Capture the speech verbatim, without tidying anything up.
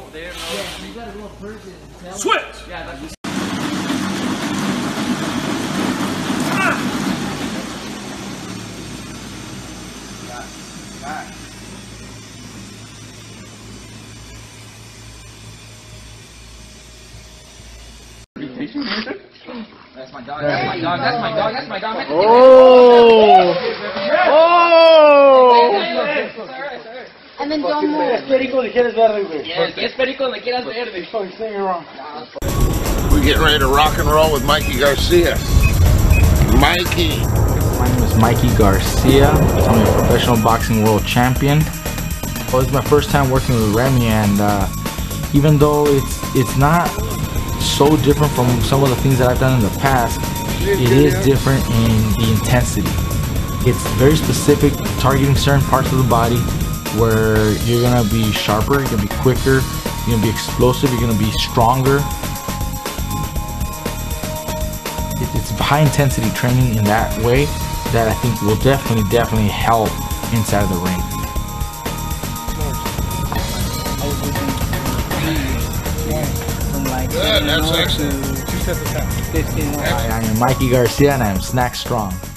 no, they're no. Yeah, you got a little person. Switch! Yeah, like this. Ah! That's my dog, that's my dog, that's my dog, that's my dog. That's my dog. Oh! Oh! And then don't move. Yes, perico, le quieres verde, güey. Yes, perico, le quieres verde. Fuck, say you're wrong. We're getting ready to rock and roll with Mikey Garcia. Mikey. My name is Mikey Garcia. I'm a professional boxing world champion. It was my first time working with Remy, and uh, even though it's it's not so different from some of the things that I've done in the past, it is different in the intensity. It's very specific, targeting certain parts of the body where you're gonna be sharper, you're gonna be quicker, you're gonna be explosive, you're gonna be stronger. It's high intensity training in that way that I think will definitely, definitely help inside of the ring. Good, that's excellent. I am Mikey Garcia and I am Snack Strong.